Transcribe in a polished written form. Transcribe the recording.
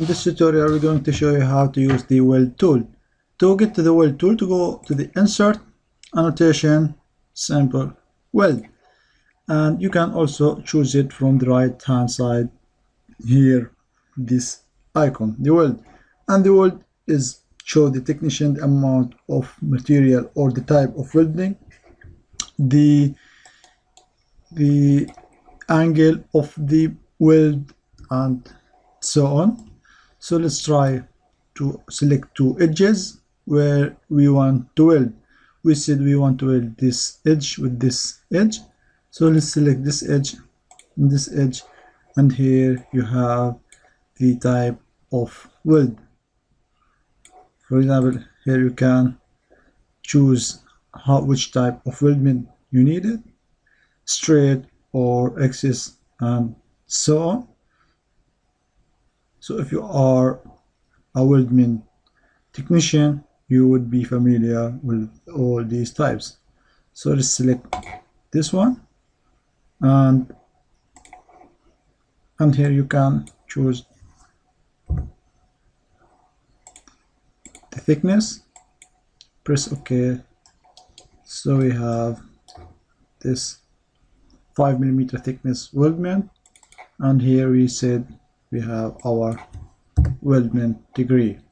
In this tutorial we're going to show you how to use the weld tool. To get to the weld tool, to go to the insert, annotation, simple weld, and you can also choose it from the right hand side here, this icon, the weld. And the weld is show the technician the amount of material or the type of welding, the angle of the weld, and so on. So let's try to select two edges where we want to weld. We said we want to weld this edge with this edge, so let's select this edge and this edge, and here you have the type of weld. For example, here you can choose which type of weldment you need it, straight or axis, and so on. So if you are a weldment technician, you would be familiar with all these types. So let's select this one, and here you can choose the thickness. Press OK. So we have this 5mm thickness weldment, and here we said we have our weldment degree.